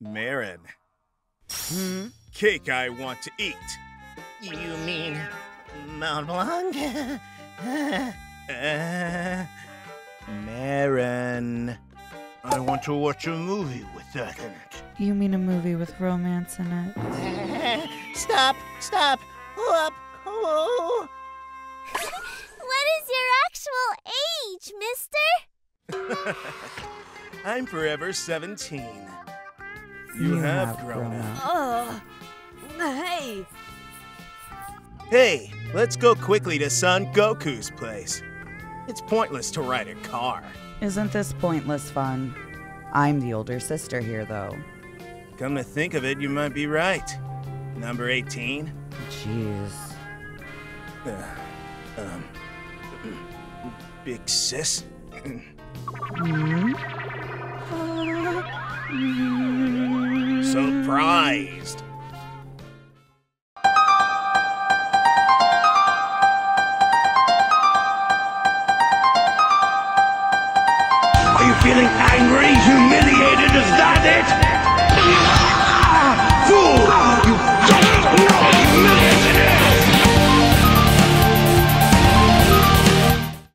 Marron. Hmm? Cake I want to eat. You mean Mont Blanc? Marron. I want to watch a movie with that in it. You mean a movie with romance in it? Stop! Stop! Whoop! Whoa! What is your actual age, mister? I'm forever 17. You have grown up. Oh, hey! Hey, let's go quickly to Son Goku's place. It's pointless to ride a car. Isn't this pointless fun? I'm the older sister here, though. Come to think of it, you might be right. Number 18? Jeez. Big sis? Surprised! Are you feeling angry, humiliated? Is that it?